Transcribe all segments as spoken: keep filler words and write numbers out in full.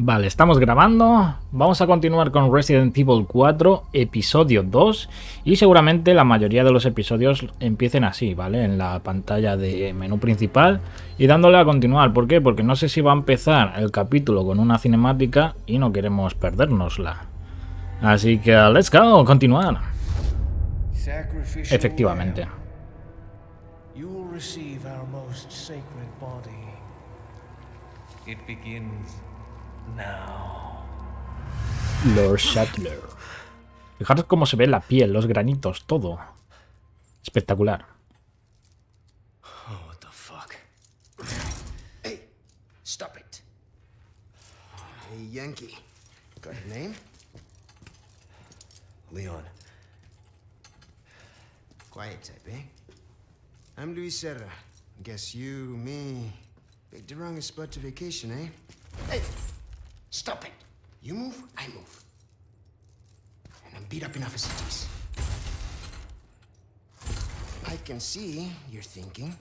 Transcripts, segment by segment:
Vale, estamos grabando. Vamos a continuar con Resident Evil cuatro, episodio dos. Y seguramente la mayoría de los episodios empiecen así, ¿vale? En la pantalla de menú principal y dándole a continuar. ¿Por qué? Porque no sé si va a empezar el capítulo con una cinemática y no queremos perdérnosla. Así que, let's go, continuar. Efectivamente. Lord Saddler. Fijaros cómo se ve la piel, los granitos, todo. Espectacular. Oh, what the fuck. Hey, stop it. Hey, Yankee. Got your name? Leon. Quiet type, eh? I'm Luis Serra. Guess you, me, picked the wrongest spot to vacation, eh? Hey, stop it. You move, I move. And I'm beat up enough as it is. I can see you're thinking.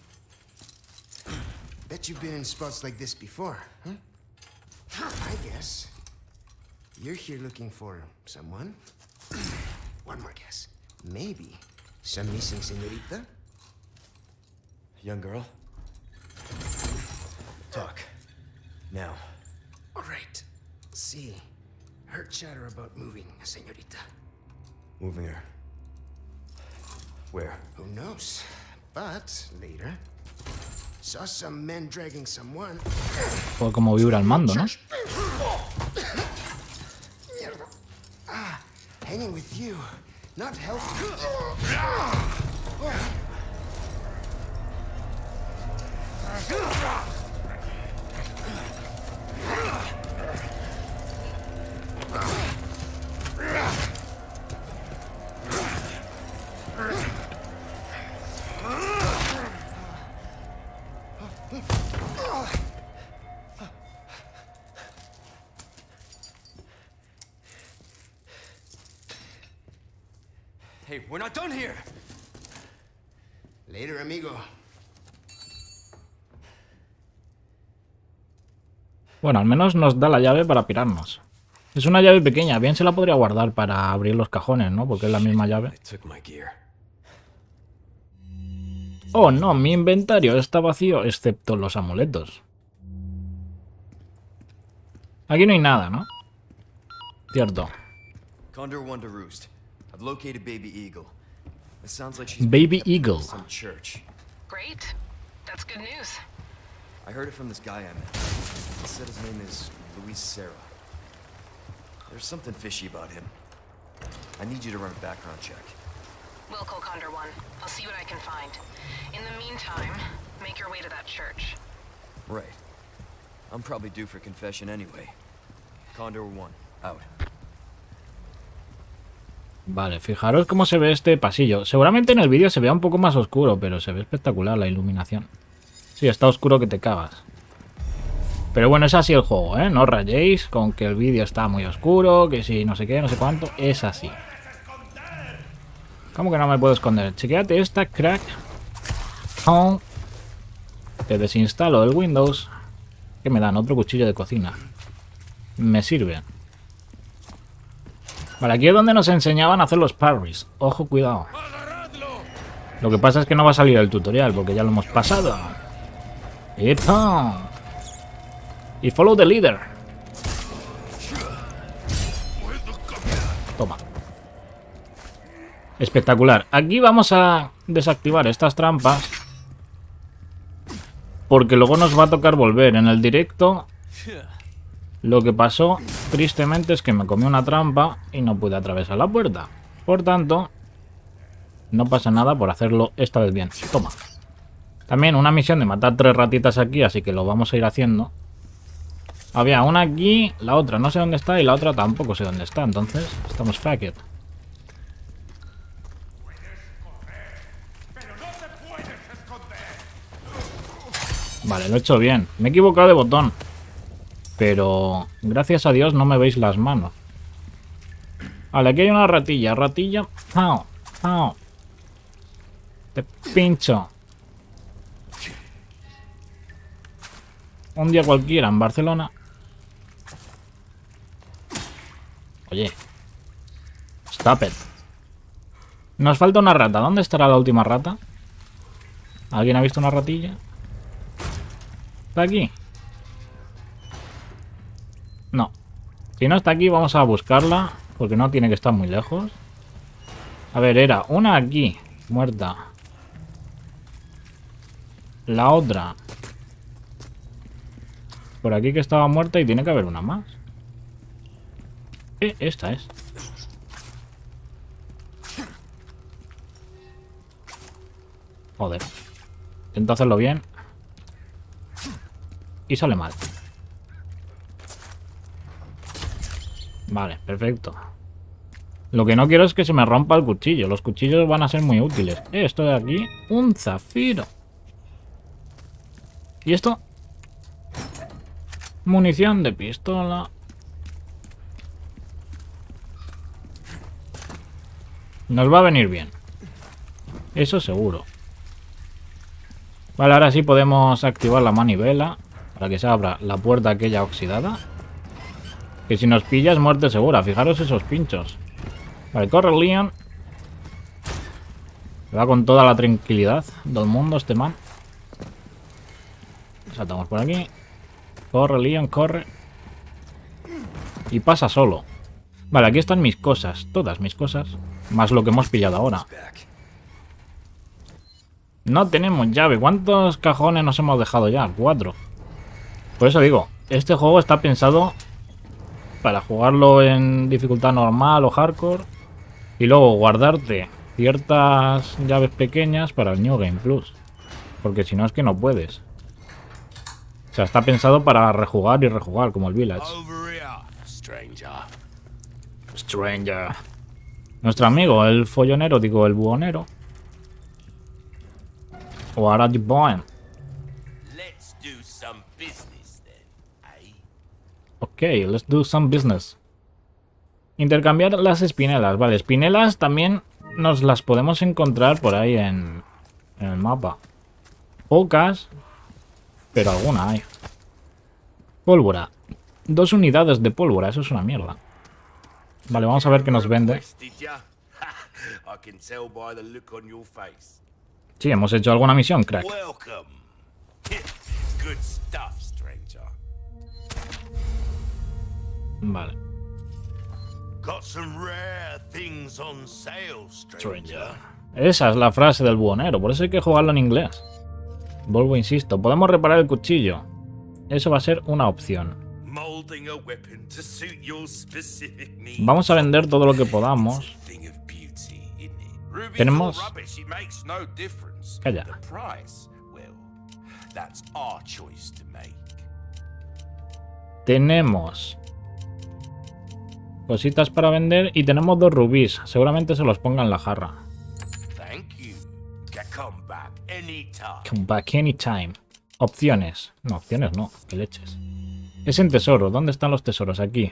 Bet you've been in spots like this before, huh? I guess you're here looking for someone. One more guess. Maybe some missing senorita? Young girl? Talk. Now. All right. See, heard chatter about moving, señorita. Moving her? Where? Who knows? But later, saw some men dragging someone. Por como vibra el mando, ¿no? Ah, hanging with you, not helpful. Hey, we're not done here. Later, amigo. Bueno, al menos nos da la llave para pirarnos. Es una llave pequeña, bien se la podría guardar para abrir los cajones, ¿no? Porque es la misma llave. Oh no, mi inventario está vacío excepto los amuletos. Aquí no hay nada, ¿no? Cierto. Baby Eagle. Great. That's good news. I heard it from this guy I met. He said his name is Luis Serra. There's something fishy about him. I need you to run a background check. Will call Condor One. I'll see what I can find. In the meantime, make your way to that church. Right. I'm probably due for confession anyway. Condor One, out. Vale, fijaros cómo se ve este pasillo. Seguramente en el vídeo se vea un poco más oscuro, pero se ve espectacular la iluminación. Sí, está oscuro que te cagas. Pero bueno, es así el juego, ¿eh? No os rayéis con que el vídeo está muy oscuro, que si no sé qué, no sé cuánto. Es así. ¿Cómo que no me puedo esconder? Chequéate esta, crack. Oh. Te desinstalo el Windows. Que me dan otro cuchillo de cocina. Me sirve. Vale, aquí es donde nos enseñaban a hacer los parries. Ojo, cuidado. Lo que pasa es que no va a salir el tutorial, porque ya lo hemos pasado. ¡Epa! Y follow the leader. Toma. Espectacular. Aquí vamos a desactivar estas trampas. Porque luego nos va a tocar volver en el directo. Lo que pasó, tristemente, es que me comí una trampa y no pude atravesar la puerta. Por tanto, no pasa nada por hacerlo esta vez bien. Toma. También una misión de matar tres ratitas aquí, así que lo vamos a ir haciendo. Había una aquí, la otra no sé dónde está y la otra tampoco sé dónde está. Entonces, estamos fucked. Vale, lo he hecho bien. Me he equivocado de botón. Pero, gracias a Dios, no me veis las manos. Vale, aquí hay una ratilla. Ratilla. ¡Pau! ¡Pau! Te pincho. Un día cualquiera en Barcelona. Oye. Stop it. Nos falta una rata. ¿Dónde estará la última rata? ¿Alguien ha visto una ratilla? ¿Está aquí? No. Si no está aquí, vamos a buscarla. Porque no tiene que estar muy lejos. A ver, era una aquí. Muerta. La otra. Por aquí que estaba muerta y tiene que haber una más. Eh, esta es. Joder. Intento hacerlo bien. Y sale mal. Vale, perfecto. Lo que no quiero es que se me rompa el cuchillo. Los cuchillos van a ser muy útiles. Eh, esto de aquí, un zafiro. ¿Y esto? Munición de pistola. Nos va a venir bien. Eso seguro. Vale, ahora sí podemos activar la manivela para que se abra la puerta aquella oxidada. Que si nos pilla es muerte segura. Fijaros esos pinchos. Vale, corre Leon. Va con toda la tranquilidad del mundo este man. Saltamos por aquí. Corre Leon, corre. Y pasa solo. Vale, aquí están mis cosas. Todas mis cosas. Más lo que hemos pillado ahora. No tenemos llave. ¿Cuántos cajones nos hemos dejado ya? Cuatro. Por eso digo, este juego está pensado para jugarlo en dificultad normal o hardcore. Y luego guardarte ciertas llaves pequeñas para el New Game Plus. Porque si no es que no puedes. O sea, está pensado para rejugar y rejugar, como el Village. Stranger. Nuestro amigo, el follonero, digo, el buhonero. O ahora de Boeing. Ok, let's do some business. Intercambiar las espinelas. Vale, espinelas también nos las podemos encontrar por ahí en, en el mapa. Pocas, pero alguna hay. Pólvora. Dos unidades de pólvora, eso es una mierda. Vale, vamos a ver qué nos vende. Sí, hemos hecho alguna misión, crack. Vale. Esa es la frase del buhonero, por eso hay que jugarlo en inglés. Vuelvo, insisto, podemos reparar el cuchillo. Eso va a ser una opción. Vamos a vender todo lo que podamos. Tenemos... Calla. Tenemos cositas para vender y tenemos dos rubíes. Seguramente se los ponga en la jarra. Come back anytime. Opciones. No, opciones no. Que leches. Es en tesoro. ¿Dónde están los tesoros? Aquí.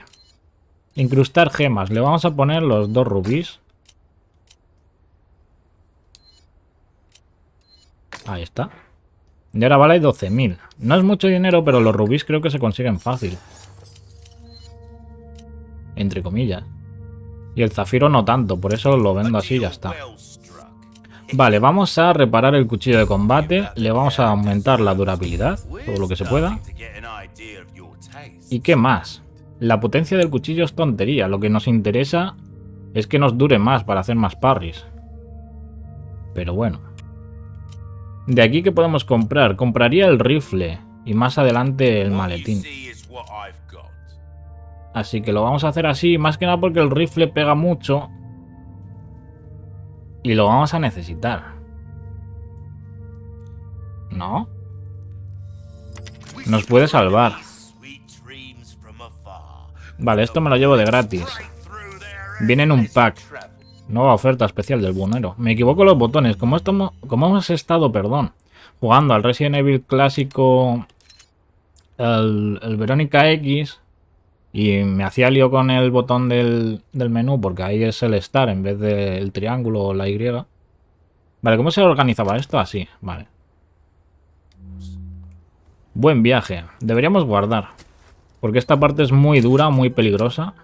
Incrustar gemas. Le vamos a poner los dos rubíes. Ahí está. Y ahora vale doce mil. No es mucho dinero, pero los rubíes creo que se consiguen fácil. Entre comillas. Y el zafiro no tanto, por eso lo vendo así y ya está. Vale, vamos a reparar el cuchillo de combate. Le vamos a aumentar la durabilidad, todo lo que se pueda. ¿Y qué más? La potencia del cuchillo es tontería. Lo que nos interesa es que nos dure más para hacer más parries. Pero bueno. De aquí que podemos comprar. Compraría el rifle y más adelante el maletín. Así que lo vamos a hacer así. Más que nada porque el rifle pega mucho. Y lo vamos a necesitar. ¿No? Nos puede salvar. Vale, esto me lo llevo de gratis. Viene en un pack. Nueva oferta especial del buhonero. Me equivoco los botones. Como, esto, como hemos estado, perdón, jugando al Resident Evil clásico, el, el Verónica X, y me hacía lío con el botón del, del menú, porque ahí es el Star en vez del triángulo o la Y. Vale, ¿cómo se organizaba esto? Así, vale. Buen viaje. Deberíamos guardar. Porque esta parte es muy dura, muy peligrosa.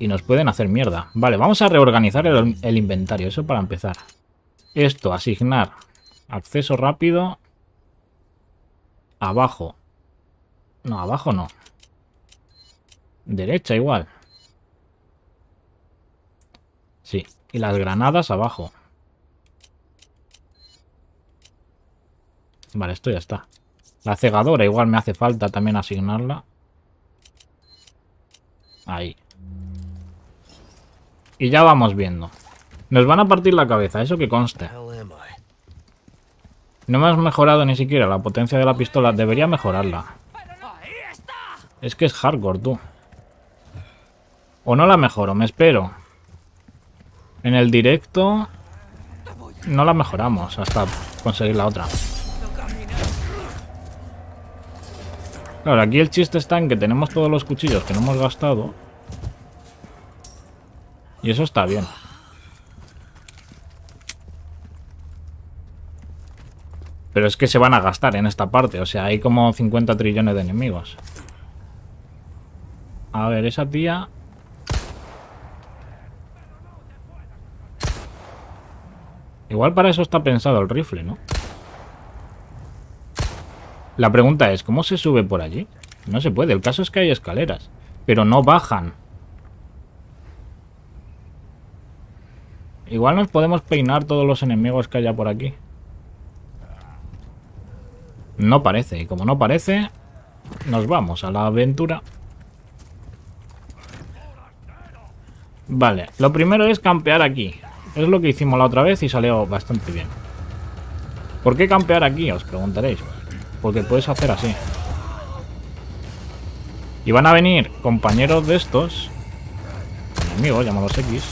y nos pueden hacer mierda. Vale, vamos a reorganizar el, el inventario, eso para empezar. Esto, asignar. Acceso rápido. Abajo. No, abajo no. Derecha igual. Sí, y las granadas abajo. Vale, esto ya está. La cegadora igual me hace falta también asignarla. Ahí. Y ya vamos viendo. Nos van a partir la cabeza, eso que conste. No me has mejorado ni siquiera la potencia de la pistola. Debería mejorarla. Es que es hardcore, tú. O no la mejoro, me espero. En el directo no la mejoramos hasta conseguir la otra. Claro, aquí el chiste está en que tenemos todos los cuchillos que no hemos gastado. Y eso está bien. Pero es que se van a gastar en esta parte. O sea, hay como cincuenta trillones de enemigos. A ver, esa tía... Igual para eso está pensado el rifle, ¿no? La pregunta es, ¿cómo se sube por allí? No se puede, el caso es que hay escaleras, pero no bajan. Igual nos podemos peinar todos los enemigos que haya por aquí. No parece, y como no parece, nos vamos a la aventura. Vale, lo primero es campear aquí. Es lo que hicimos la otra vez y salió bastante bien. ¿Por qué campear aquí? Os preguntaréis. Porque puedes hacer así. Y van a venir compañeros de estos. Enemigos, llámalos X.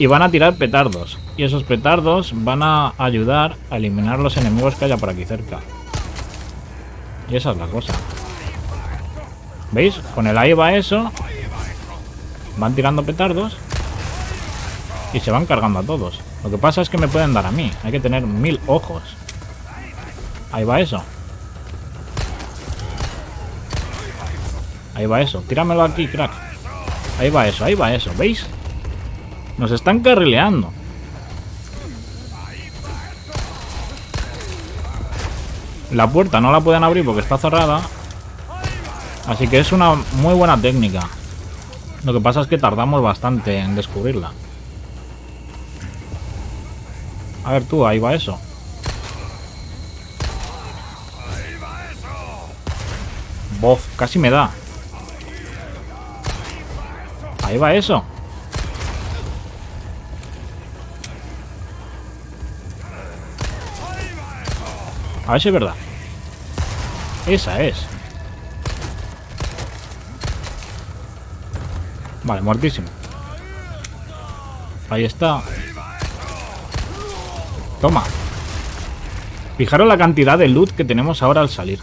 Y van a tirar petardos. Y esos petardos van a ayudar a eliminar los enemigos que haya por aquí cerca. Y esa es la cosa. ¿Veis? Con el ahí va eso. Van tirando petardos. Y se van cargando a todos. Lo que pasa es que me pueden dar a mí. Hay que tener mil ojos. Ahí va eso. Ahí va eso. Tíramelo aquí, crack. Ahí va eso, ahí va eso. ¿Veis? Nos están carrileando. La puerta no la pueden abrir porque está cerrada. Así que es una muy buena técnica. Lo que pasa es que tardamos bastante en descubrirla. A ver tú, ahí va eso. Bof, casi me da. Ahí va eso. A ver si es verdad. Esa es. Vale, muertísimo. Ahí está. Toma. Fijaros la cantidad de loot que tenemos ahora al salir.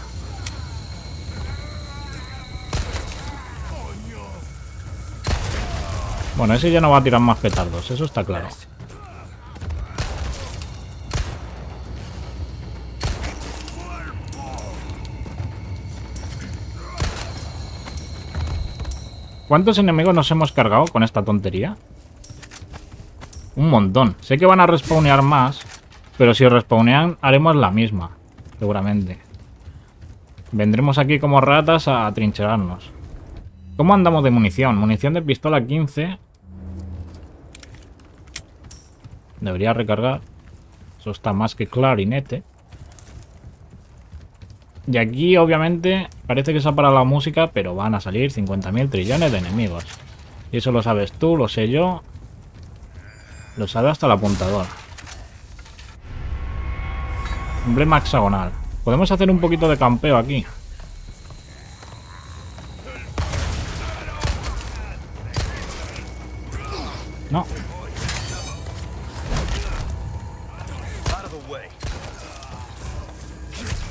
Bueno, ese ya no va a tirar más petardos, eso está claro. ¿Cuántos enemigos nos hemos cargado con esta tontería? Un montón. Sé que van a respawnear más. Pero si respawnean, haremos la misma, seguramente. Vendremos aquí como ratas a atrincherarnos. ¿Cómo andamos de munición? Munición de pistola quince. Debería recargar. Eso está más que clarinete. Y aquí, obviamente, parece que se ha parado la música, pero van a salir cincuenta mil trillones de enemigos. Y eso lo sabes tú, lo sé yo. Lo sabe hasta el apuntador. Emblema hexagonal. Podemos hacer un poquito de campeo aquí. No.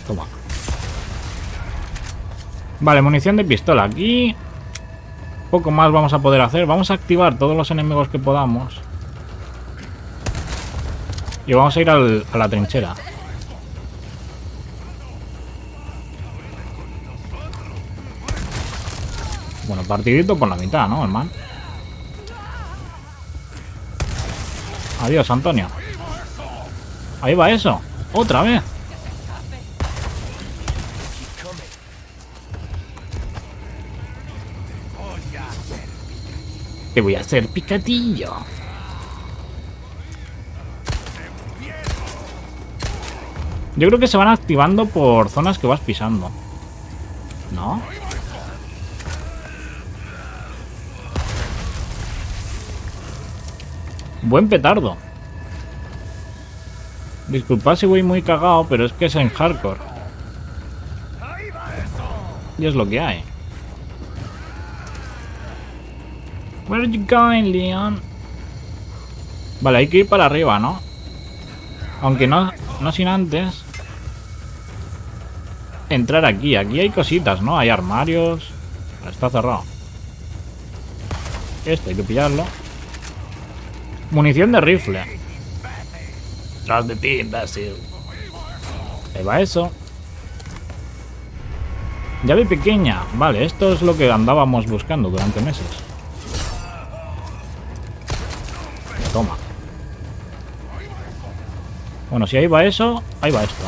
Toma. Vale, munición de pistola. Aquí poco más vamos a poder hacer. Vamos a activar todos los enemigos que podamos. Y vamos a ir al, a la trinchera. Bueno, partidito por la mitad, ¿no, hermano? Adiós, Antonio. Ahí va eso. Otra vez. Te voy a hacer picadillo. Yo creo que se van activando por zonas que vas pisando, ¿no? Buen petardo. Disculpad si voy muy cagado, pero es que es en hardcore. Y es lo que hay. Where are you going, Leon? Vale, hay que ir para arriba, ¿no? Aunque no, no sin antes entrar aquí. Aquí hay cositas, ¿no? Hay armarios. Está cerrado. Este hay que pillarlo. Munición de rifle. Tras de ti, imbécil. Ahí va eso. Llave pequeña. Vale, esto es lo que andábamos buscando durante meses. Toma. Bueno, si ahí va eso, ahí va esto.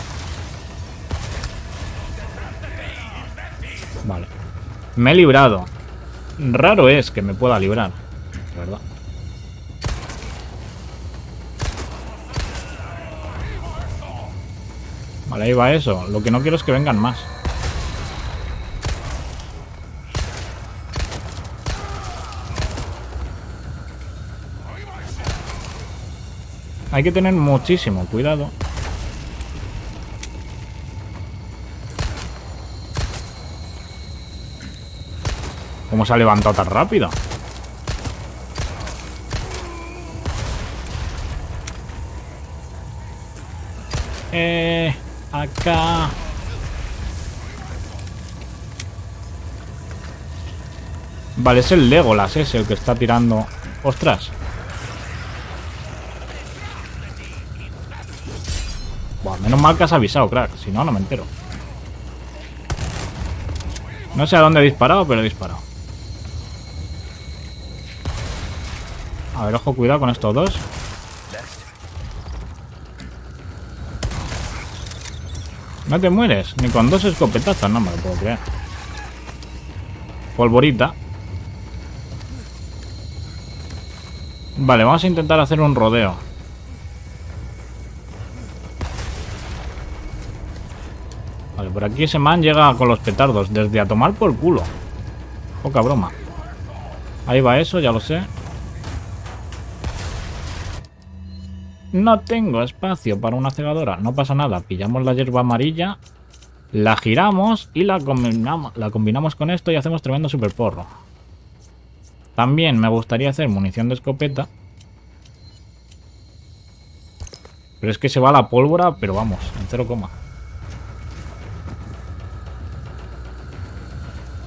Vale. Me he librado. Raro es que me pueda librar, ¿verdad? Vale, ahí va eso. Lo que no quiero es que vengan más. Hay que tener muchísimo cuidado. ¿Cómo se ha levantado tan rápido? Eh... Acá... Vale, es el Legolas ese el que está tirando... ¡Ostras! Buah, menos mal que has avisado, crack. Si no, no me entero. No sé a dónde he disparado, pero he disparado. A ver, ojo, cuidado con estos dos. No te mueres, ni con dos escopetazos, no me lo puedo creer. Polvorita. Vale, vamos a intentar hacer un rodeo. Vale, por aquí ese man llega con los petardos, desde a tomar por culo. Poca broma. Ahí va eso, ya lo sé. No tengo espacio para una cegadora. No pasa nada. Pillamos la hierba amarilla, la giramos y la combinamos, la combinamos con esto y hacemos tremendo super porro. También me gustaría hacer munición de escopeta. Pero es que se va la pólvora, pero vamos, en cero coma.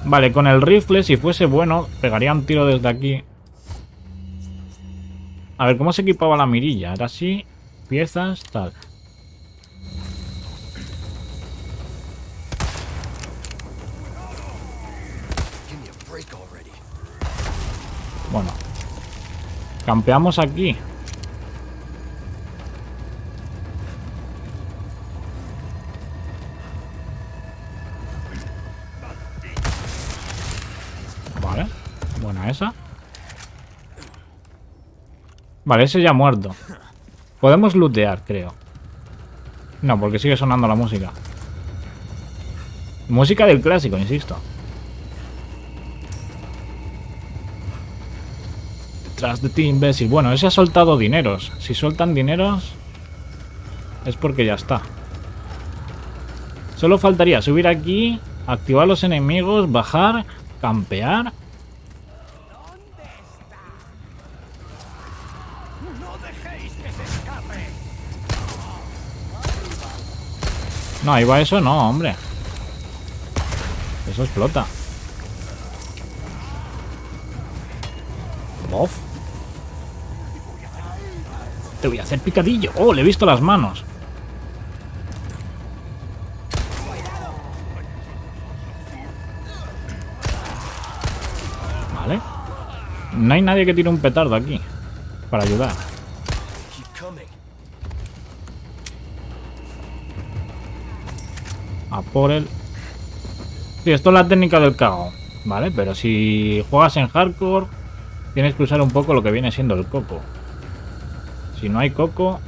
Vale, con el rifle, si fuese bueno, pegaría un tiro desde aquí. A ver, ¿cómo se equipaba la mirilla? Era así, piezas, tal. Bueno. Campeamos aquí. Vale, buena esa. Vale, ese ya muerto. Podemos lootear, creo. No, porque sigue sonando la música. Música del clásico, insisto. Tras de ti, imbécil. Bueno, ese ha soltado dineros. Si sueltan dineros, es porque ya está. Solo faltaría subir aquí, activar los enemigos, bajar, campear. No, ahí va eso, no, hombre. Eso explota. Bof. Te voy a hacer picadillo. Oh, le he visto las manos. Vale. No hay nadie que tire un petardo aquí para ayudar. a por él. Sí, esto es la técnica del cago, ¿vale? Pero si juegas en hardcore, tienes que usar un poco lo que viene siendo el coco. Si no hay coco,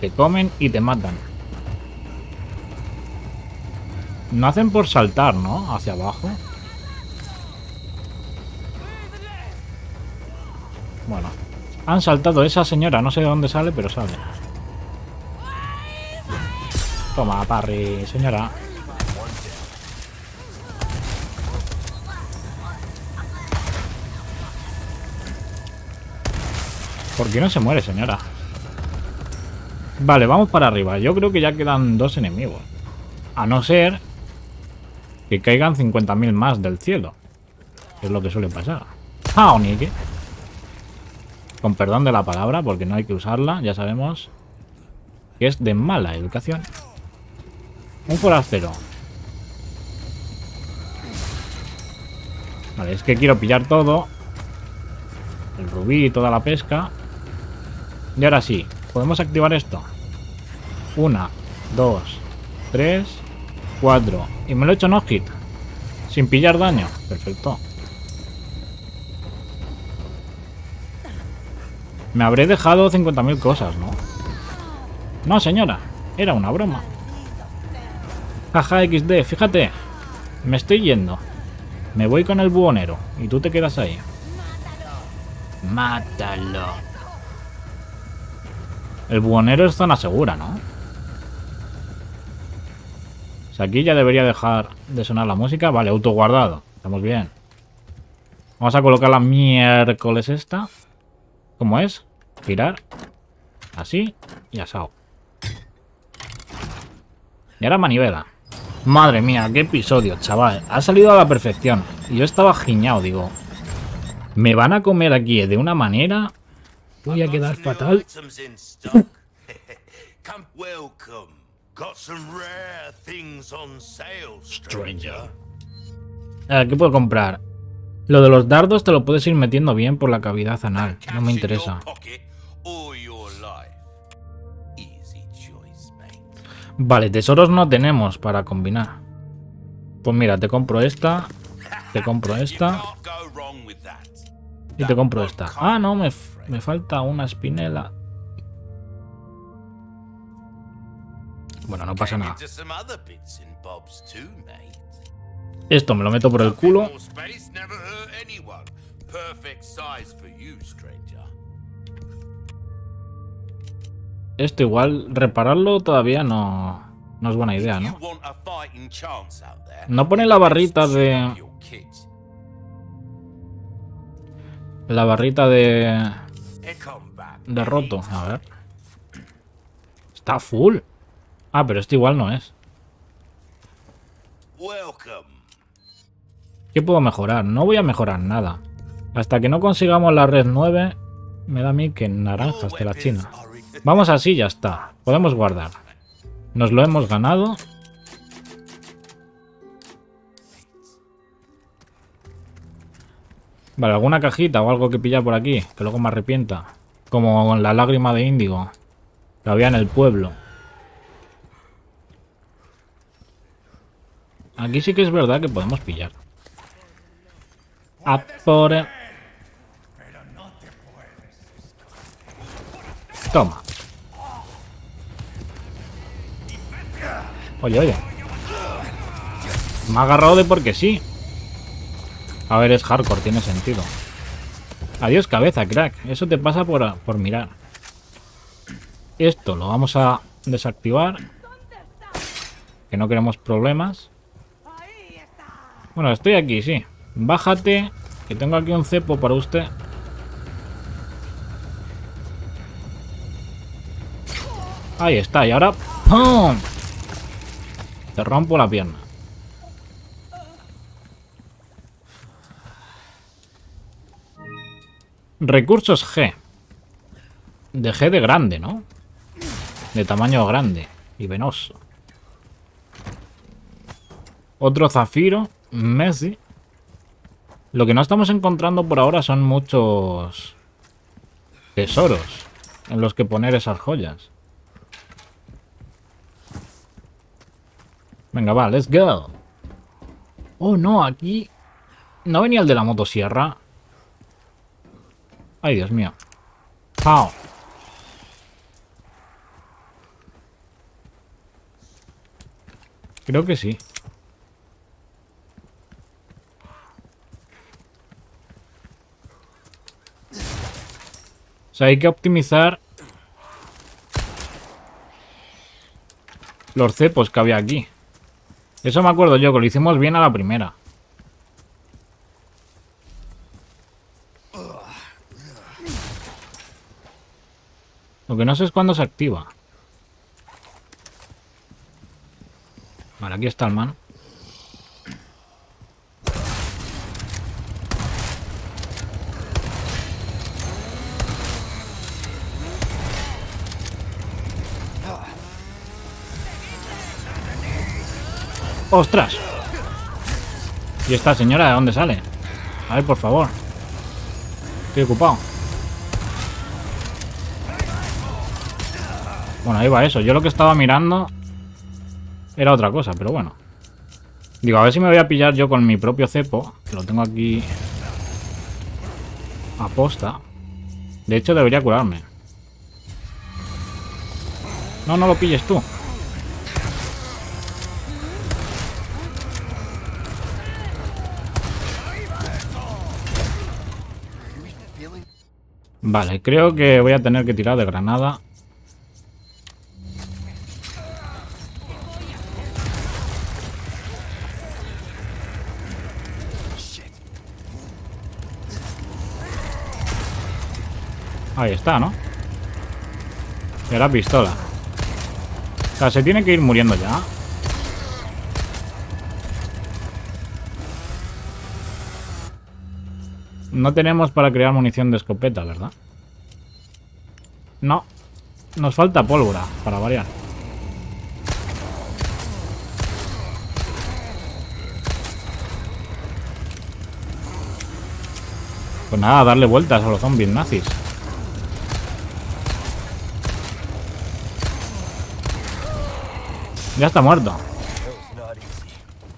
te comen y te matan. No hacen por saltar, ¿no? Hacia abajo. Bueno, han saltado esa señora. No sé de dónde sale, pero sale. Toma, parry, señora. ¿Por qué no se muere, señora? Vale, vamos para arriba. Yo creo que ya quedan dos enemigos. A no ser que caigan cincuenta mil más del cielo. Es lo que suele pasar. ¡Ah, Onique! Con perdón de la palabra, porque no hay que usarla. Ya sabemos que es de mala educación. Un forastero. Vale, es que quiero pillar todo. El rubí y toda la pesca. Y ahora sí, podemos activar esto. Una, dos, tres, cuatro. Y me lo he hecho no hit. Sin pillar daño. Perfecto. Me habré dejado cincuenta mil cosas, ¿no? No, señora. Era una broma. Jaja, equis de. Fíjate. Me estoy yendo. Me voy con el buhonero. Y tú te quedas ahí. Mátalo. El buhonero es zona segura, ¿no? O sea, aquí ya debería dejar de sonar la música. Vale, autoguardado. Estamos bien. Vamos a colocar la miércoles esta. ¿Cómo es? Girar. Así y asado. Y ahora manivela. Madre mía, qué episodio, chaval. Ha salido a la perfección. Y yo estaba giñado, digo. Me van a comer aquí de una manera. Voy a quedar fatal. A ver, ¿qué puedo comprar? Lo de los dardos te lo puedes ir metiendo bien por la cavidad anal. No me interesa. Vale, tesoros no tenemos para combinar. Pues mira, te compro esta. Te compro esta. Y te compro esta. Ah, no, me, me falta una espinela. Bueno, no pasa nada. Esto me lo meto por el culo. Esto igual, repararlo todavía no, no es buena idea, ¿no? No pone la barrita de... La barrita de... De roto, a ver. Está full. Ah, pero este igual no es. ¿Qué puedo mejorar? No voy a mejorar nada. Hasta que no consigamos la red nueve, me da a mí que naranjas de la China. Vamos así, ya está. Podemos guardar. Nos lo hemos ganado. Vale, alguna cajita o algo que pillar por aquí, que luego me arrepienta. Como con la lágrima de índigo que había en el pueblo. Aquí sí que es verdad que podemos pillar. A por el... Toma. Oye, oye. Me ha agarrado de porque sí. A ver, es hardcore, tiene sentido. Adiós cabeza, crack. Eso te pasa por, por mirar. Esto lo vamos a desactivar. Que no queremos problemas. Bueno, estoy aquí, sí. Bájate, que tengo aquí un cepo para usted. Ahí está, y ahora ¡pum! Te rompo la pierna. Recursos G. De G de grande, ¿no? De tamaño grande y venoso. Otro zafiro, Messi. Lo que no estamos encontrando por ahora son muchos tesoros en los que poner esas joyas. Venga, va, let's go. Oh, no, aquí... ¿No venía el de la motosierra? Ay, Dios mío. Chao. Creo que sí. O sea, hay que optimizar los cepos que había aquí. Eso me acuerdo yo, que lo hicimos bien a la primera. Lo que no sé es cuándo se activa. Vale, aquí está el man. ¡Ostras! ¿Y esta señora de dónde sale? A ver, por favor. Estoy ocupado. Bueno, ahí va eso. Yo lo que estaba mirando era otra cosa, pero bueno. Digo, a ver si me voy a pillar yo con mi propio cepo. Lo tengo aquí a posta. De hecho, debería curarme. No, no lo pilles tú. Vale, creo que voy a tener que tirar de granada. Ahí está, ¿no? Y la pistola. O sea, se tiene que ir muriendo ya. No tenemos para crear munición de escopeta, ¿verdad? No. Nos falta pólvora, para variar. Pues nada, darle vueltas a los zombies nazis. Ya está muerto.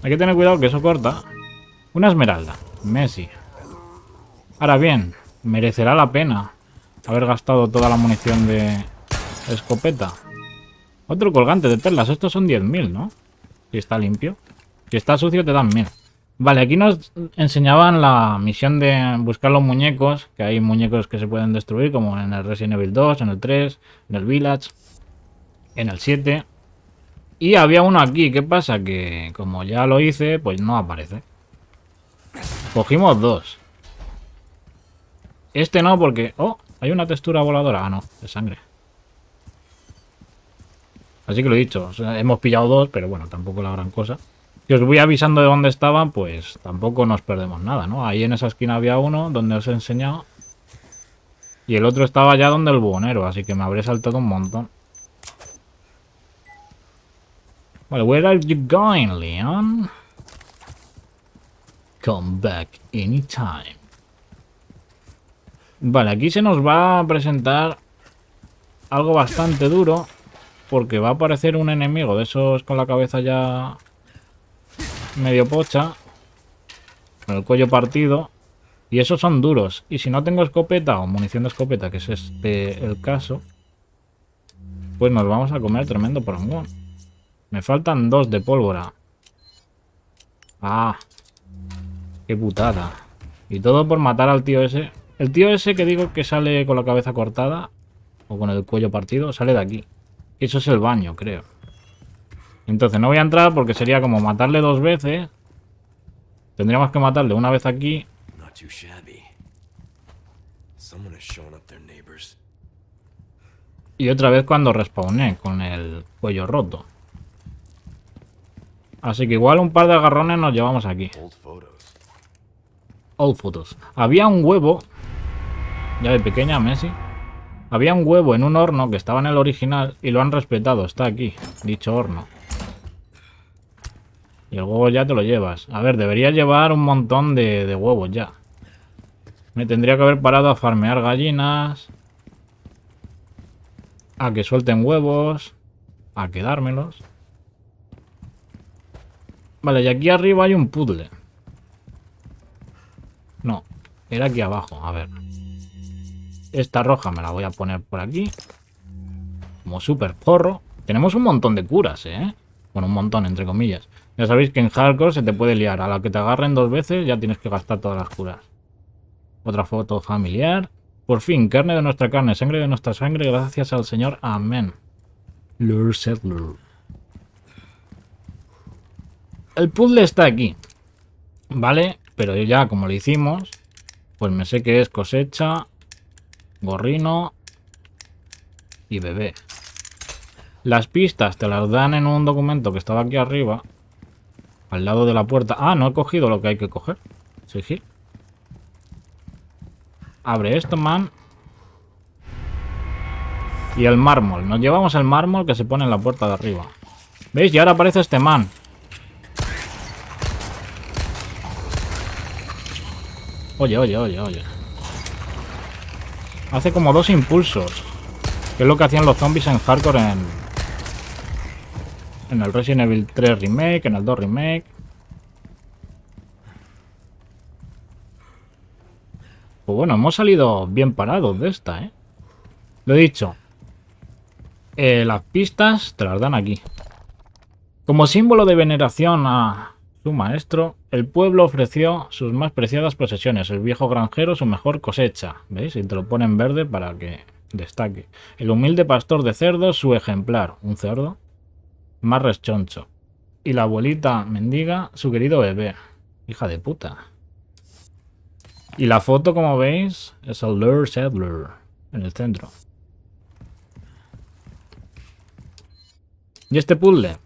Hay que tener cuidado que eso corta. Una esmeralda. Messi. Ahora bien, merecerá la pena haber gastado toda la munición de escopeta. Otro colgante de perlas. Estos son diez mil, ¿no? Si está limpio. Si está sucio te dan mil. Vale, aquí nos enseñaban la misión de buscar los muñecos. Que hay muñecos que se pueden destruir, como en el Resident Evil dos, en el tres, en el Village, en el siete. Y había uno aquí. ¿Qué pasa? Que como ya lo hice, pues no aparece. Cogimos dos. Este no, porque... ¡Oh! Hay una textura voladora. Ah, no. De sangre. Así que lo he dicho. O sea, hemos pillado dos, pero bueno, tampoco la gran cosa. Si os voy avisando de dónde estaban, pues tampoco nos perdemos nada, ¿no? Ahí en esa esquina había uno, donde os he enseñado. Y el otro estaba ya donde el buhonero, así que me habré saltado un montón. Vale, where are you going, Leon? Come back anytime. Vale, aquí se nos va a presentar algo bastante duro, porque va a aparecer un enemigo de esos con la cabeza ya medio pocha, con el cuello partido, y esos son duros. Y si no tengo escopeta o munición de escopeta, que es este el caso, pues nos vamos a comer tremendo porongón. Me faltan dos de pólvora. Ah, qué putada. Y todo por matar al tío ese. El tío ese que digo que sale con la cabeza cortada o con el cuello partido, sale de aquí. Eso es el baño, creo. Entonces no voy a entrar porque sería como matarle dos veces. Tendríamos que matarle una vez aquí. Y otra vez cuando respawné con el cuello roto. Así que igual un par de agarrones nos llevamos aquí. Old photos. Había un huevo... Ya de pequeña, Messi. Había un huevo en un horno que estaba en el original y lo han respetado. Está aquí, dicho horno. Y el huevo ya te lo llevas. A ver, debería llevar un montón de, de huevos ya. Me tendría que haber parado a farmear gallinas. A que suelten huevos. A quedármelos. Vale, y aquí arriba hay un puzzle. No, era aquí abajo. A ver. Esta roja me la voy a poner por aquí. Como súper porro. Tenemos un montón de curas, ¿eh? Bueno, un montón, entre comillas. Ya sabéis que en hardcore se te puede liar. A la que te agarren dos veces ya tienes que gastar todas las curas. Otra foto familiar. Por fin, carne de nuestra carne, sangre de nuestra sangre, gracias al Señor. Amén. Lord Saddler. El puzzle está aquí. Vale, pero ya como lo hicimos, pues me sé que es cosecha, gorrino y bebé. Las pistas te las dan en un documento que estaba aquí arriba, al lado de la puerta. Ah, no he cogido lo que hay que coger. Sigil. Abre esto, man. Y el mármol. Nos llevamos el mármol que se pone en la puerta de arriba. ¿Veis? Y ahora aparece este man. Oye, oye, oye, oye. Hace como dos impulsos. Que es lo que hacían los zombies en hardcore en... En el Resident Evil tres Remake, en el dos Remake... Pues bueno, hemos salido bien parados de esta, ¿eh? Lo dicho. Eh, las pistas te las dan aquí. Como símbolo de veneración a su maestro, el pueblo ofreció sus más preciadas posesiones. El viejo granjero su mejor cosecha. ¿Veis? Y te lo ponen verde para que destaque. El humilde pastor de cerdos su ejemplar. Un cerdo más rechoncho. Y la abuelita mendiga su querido bebé. Hija de puta. Y la foto, como veis, es el Lord Saddler en el centro. Y este puzzle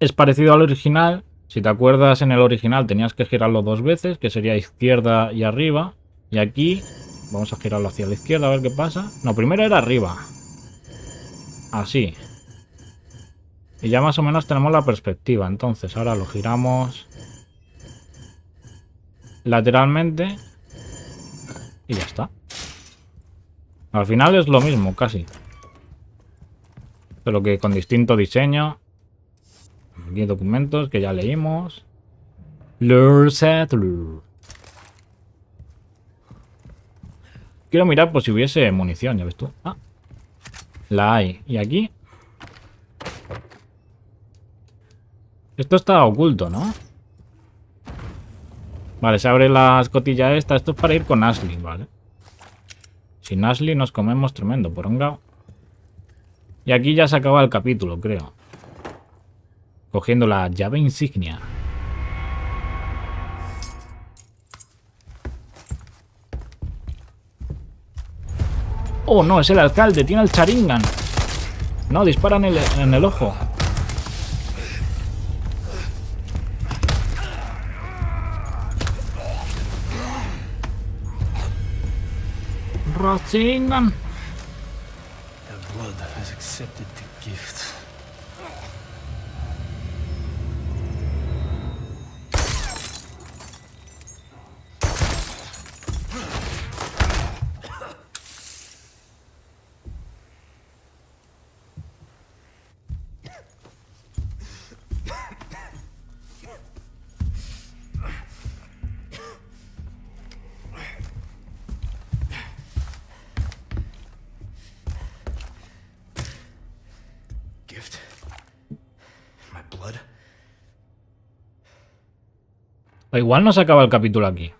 es parecido al original. Si te acuerdas, en el original tenías que girarlo dos veces, que sería izquierda y arriba. Y aquí vamos a girarlo hacia la izquierda a ver qué pasa. No, primero era arriba. Así. Y ya más o menos tenemos la perspectiva. Entonces ahora lo giramos lateralmente. Y ya está. Al final es lo mismo, casi. Solo que con distinto diseño. Aquí hay documentos que ya leímos. Lord Saddler. Quiero mirar por si hubiese munición, ya ves tú. Ah, la hay. Y aquí. Esto está oculto, ¿no? Vale, se abre la escotilla esta. Esto es para ir con Ashley, ¿vale? Sin Ashley nos comemos tremendo porongao. Y aquí ya se acaba el capítulo, creo. Cogiendo la llave insignia. Oh, no, es el alcalde. Tiene el Sharingan. No, dispara en el, en el ojo. Sharingan. O igual no se acaba el capítulo aquí.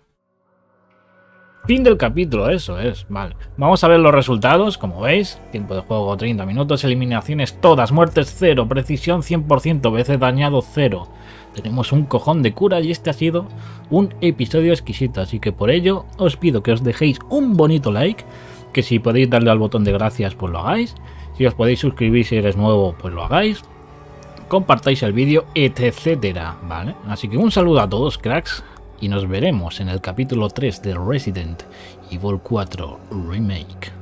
Fin del capítulo, eso es, vale. Vamos a ver los resultados, como veis. Tiempo de juego treinta minutos, eliminaciones todas, muertes cero, precisión cien por ciento, veces dañado cero. Tenemos un cojón de cura y este ha sido un episodio exquisito. Así que por ello os pido que os dejéis un bonito like. Que si podéis darle al botón de gracias, pues lo hagáis. Si os podéis suscribir si eres nuevo, pues lo hagáis. Compartáis el vídeo, etcétera, ¿vale? Así que un saludo a todos, cracks, y nos veremos en el capítulo tres de Resident Evil cuatro Remake.